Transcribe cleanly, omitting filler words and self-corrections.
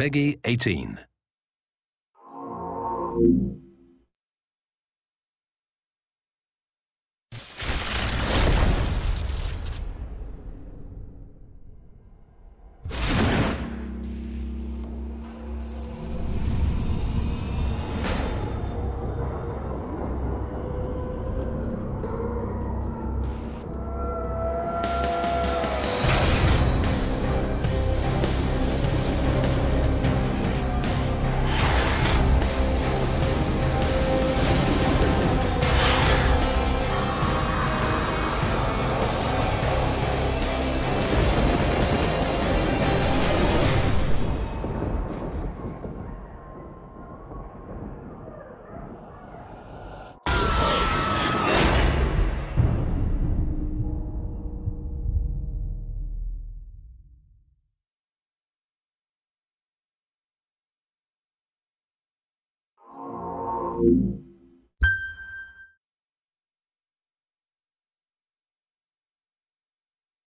PEGI 18.